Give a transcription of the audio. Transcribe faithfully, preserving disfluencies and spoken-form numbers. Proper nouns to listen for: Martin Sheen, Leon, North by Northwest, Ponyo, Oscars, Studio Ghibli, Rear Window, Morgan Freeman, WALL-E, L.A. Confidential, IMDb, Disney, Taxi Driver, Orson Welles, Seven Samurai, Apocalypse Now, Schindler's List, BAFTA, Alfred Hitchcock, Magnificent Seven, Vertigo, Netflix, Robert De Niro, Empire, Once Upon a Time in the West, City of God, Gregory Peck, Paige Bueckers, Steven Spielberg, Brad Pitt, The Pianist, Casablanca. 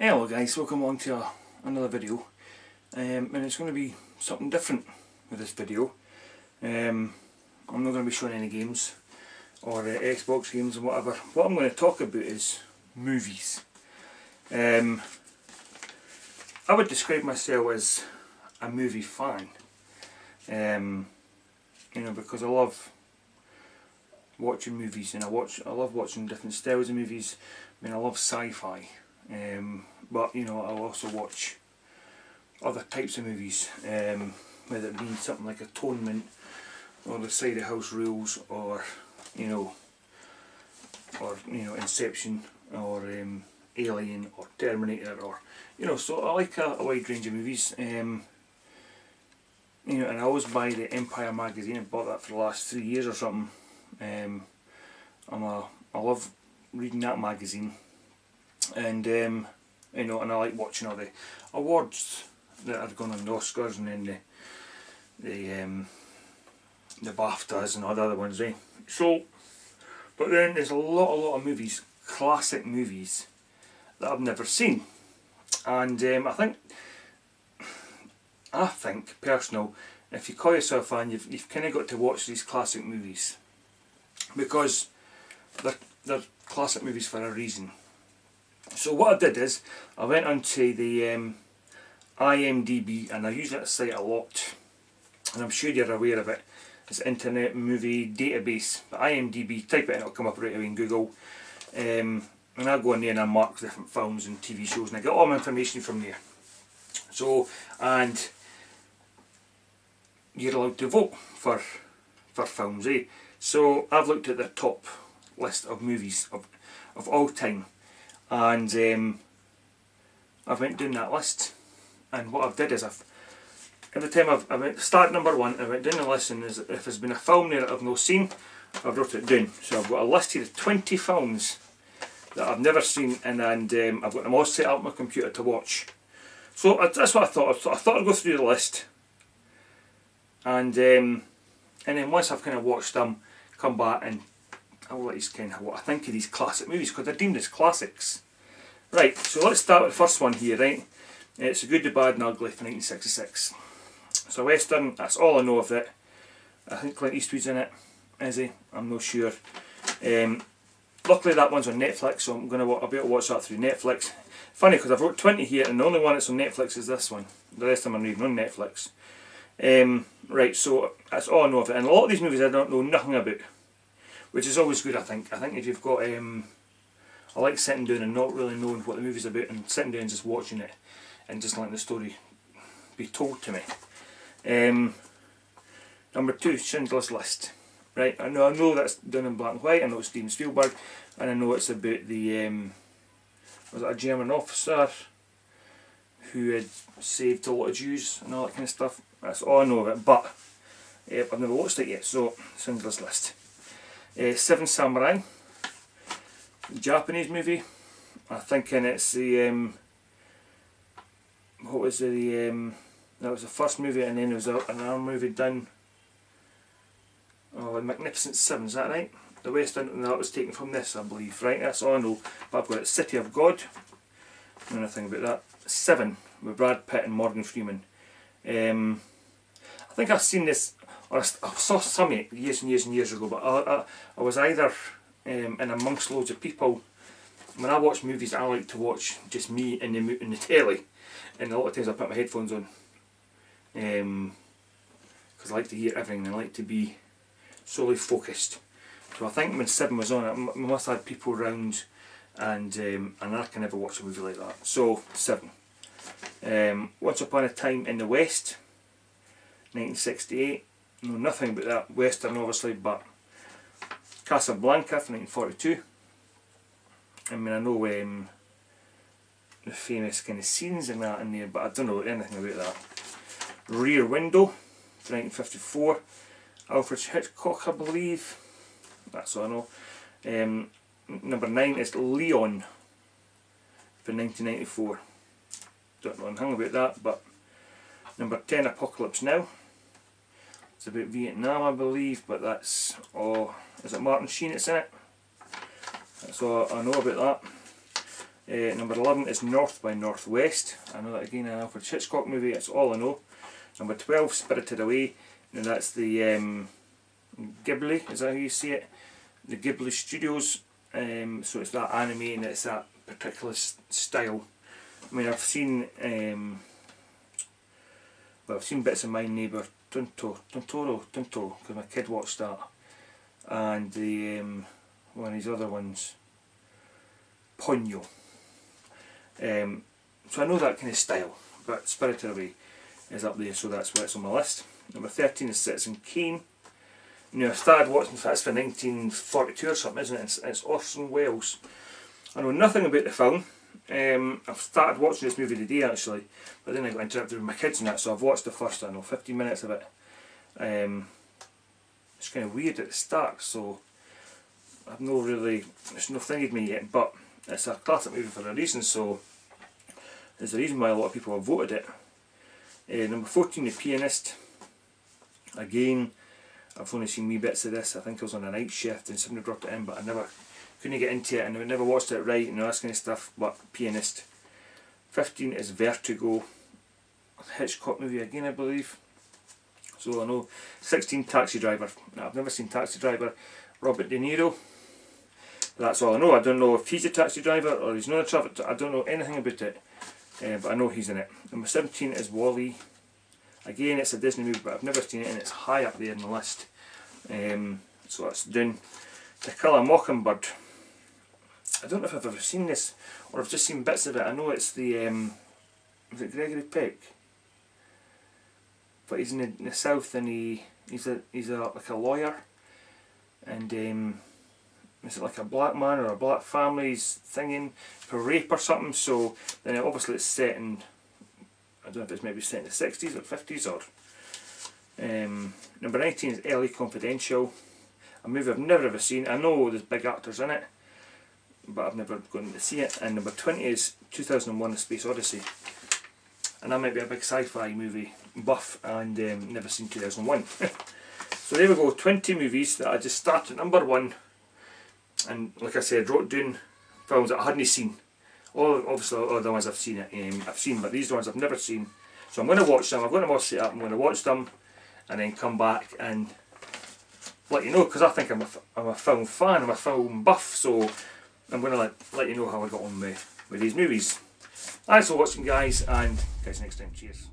Hello guys, welcome along to a, another video um, and it's going to be something different with this video. um, I'm not going to be showing any games or uh, Xbox games or whatever. What I'm going to talk about is movies. um, I would describe myself as a movie fan, um, you know, because I love watching movies and I watch I love watching different styles of movies. I mean, I love sci-fi. Um, but you know, I'll also watch other types of movies, um, whether it be something like Atonement or The Side of House Rules, or you know, or you know, Inception, or um, Alien, or Terminator, or you know. So I like a, a wide range of movies, um, you know. And I always buy the Empire magazine. I bought that for the last three years or something. Um, I'm a I love reading that magazine. And um, you know, and I like watching all the awards that are going on, the Oscars and then the the um, the BAFTAs and all the other ones, eh? So, but then there's a lot, a lot of movies, classic movies that I've never seen, and um, I think, I think personal, if you call yourself a fan, you've you've kind of got to watch these classic movies, because they're they're classic movies for a reason. So what I did is, I went onto the um, I M D B, and I use that site a lot, and I'm sure you're aware of it. It's Internet Movie Database, but I M D B, type it in, it'll come up right away in Google. Um, and I go in there and I mark different films and T V shows, and I get all my information from there. So, and you're allowed to vote for, for films, eh? So I've looked at the top list of movies of, of all time. And um, I went down that list, and what I've did is I've every time I've I went start number one, I went down the list, and if there's been a film there that I've not seen, I've wrote it down. So I've got a list here of twenty films that I've never seen, and, and um, I've got them all set up on my computer to watch. So I, that's what I thought. I thought I'd go through the list, and um, and then once I've kind of watched them, come back and I'll let you kind of what I think of these classic movies, because they're deemed as classics. Right, so let's start with the first one here, right? It's A Good, the Bad and Ugly from nineteen sixty-six. It's a western, that's all I know of it. I think Clint Eastwood's in it, is he? I'm not sure. Um, luckily that one's on Netflix, so I'm gonna, I'll be able to watch that through Netflix. Funny, because I've wrote twenty here, and the only one that's on Netflix is this one. The rest of them are not even on Netflix. Um, right, so that's all I know of it. And a lot of these movies I don't know nothing about, which is always good, I think. I think if you've got, um, I like sitting down and not really knowing what the movie's about, and sitting down and just watching it and just letting the story be told to me. Um, number two, Schindler's List. Right, I know, I know that's done in black and white. I know it's Steven Spielberg, and I know it's about the um, was it a German officer who had saved a lot of Jews and all that kind of stuff. That's all I know of it, but uh, I've never watched it yet. So Schindler's List. Uh, Seven Samurai, Japanese movie. I think in it's the um, what was the um, that was the first movie, and then there was a, another movie done. Oh, Magnificent Seven, is that right? The western, and that was taken from this, I believe. Right, that's all I know. But I've got it, City of God. I know nothing about that. Seven with Brad Pitt and Morgan Freeman. Um, I think I've seen this. Or I saw some of it years and years and years ago, but I, I, I was either um, in amongst loads of people. When I watch movies, I like to watch just me in the, in the telly, and a lot of times I put my headphones on, because um, I like to hear everything and I like to be solely focused. So I think when Seven was on, I must have had people around, and, um, and I can never watch a movie like that. So, Seven. Um, Once Upon a Time in the West, nineteen sixty-eight. No, nothing about that, western obviously, but Casablanca from nineteen forty-two. I mean, I know um, the famous kind of scenes and that in there, but I don't know anything about that. Rear Window from nineteen fifty-four. Alfred Hitchcock, I believe. That's all I know. Um, number nine is Leon from nineteen ninety-four. Don't know anything about that, but number ten, Apocalypse Now. It's about Vietnam, I believe, but that's, oh, is it Martin Sheen that's in it? That's all I know about Uh, number eleven is North by Northwest. I know that again, an Alfred Hitchcock movie, that's all I know. Number twelve, Spirited Away. Now that's the um, Ghibli, is that how you see it? The Ghibli Studios. Um, so it's that anime and it's that particular style. I mean, I've seen um, well, I've seen bits of My Neighbor Totoro, Totoro, Totoro, because my kid watched that, and the um, one of his other ones, Ponyo. Um, so I know that kind of style, but Spirited Away is up there, so that's why it's on my list. Number thirteen is Citizen Kane. Now I started watching, that's for nineteen forty-two or something, isn't it? It's, it's Orson Welles. I know nothing about the film. Um, I've started watching this movie today actually, but then I got interrupted with my kids and that, so I've watched the first, I know, fifteen minutes of it. Um, it's kind of weird at the start, so I've no really, it's no thingy me yet, but it's a classic movie for a reason, so there's a reason why a lot of people have voted it. Uh, number fourteen, The Pianist. Again, I've only seen wee bits of this. I think I was on a night shift and somebody dropped it in, but I never couldn't get into it, and I never watched it right and all that kind of stuff. But Pianist. Fifteen is Vertigo, Hitchcock movie again, I believe. So I know. Sixteen, Taxi Driver. Now, I've never seen Taxi Driver. Robert De Niro. That's all I know. I don't know if he's a taxi driver or he's not a traffic. I don't know anything about it, uh, but I know he's in it. Number seventeen is WALL-E. Again, it's a Disney movie, but I've never seen it, and it's high up there in the list. Um, so that's down. To Kill a Mockingbird. I don't know if I've ever seen this, or I've just seen bits of it. I know it's the, um, is it Gregory Peck? But he's in the, in the south, and he he's a he's a, like a lawyer, and um, is it like a black man or a black family's thinging for rape or something? So then obviously it's set in, I don't know if it's maybe set in the sixties or fifties or. Um, number nineteen is L A Confidential. A movie I've never ever seen. I know there's big actors in it, but I've never gone to see it. And number twenty is two thousand one: A Space Odyssey. And I might be a big sci-fi movie buff and um, never seen two thousand one. So there we go. twenty movies that I just started at number one, and like I said, wrote down films that I hadn't seen. All obviously all the ones I've seen, um, I've seen, but these are the ones I've never seen. So I'm going to watch them. I've got them all set up. I'm going to watch them, and then come back and let you know, because I think I'm a, I'm a film fan, I'm a film buff, so I'm going to let, let you know how I got on with, with these movies. Thanks for watching, guys, and catch you next time. Cheers.